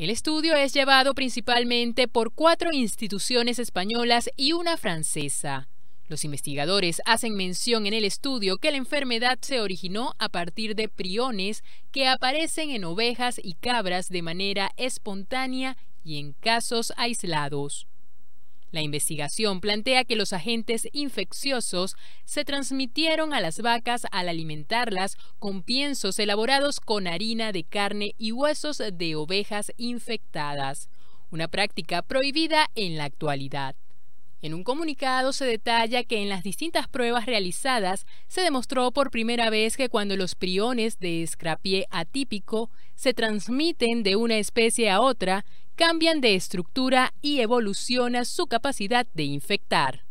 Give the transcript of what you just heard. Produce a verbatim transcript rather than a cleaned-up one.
El estudio es llevado principalmente por cuatro instituciones españolas y una francesa. Los investigadores hacen mención en el estudio que la enfermedad se originó a partir de priones que aparecen en ovejas y cabras de manera espontánea y en casos aislados. La investigación plantea que los agentes infecciosos se transmitieron a las vacas al alimentarlas con piensos elaborados con harina de carne y huesos de ovejas infectadas, una práctica prohibida en la actualidad. En un comunicado se detalla que en las distintas pruebas realizadas se demostró por primera vez que cuando los priones de escrapié atípico se transmiten de una especie a otra, cambian de estructura y evoluciona su capacidad de infectar.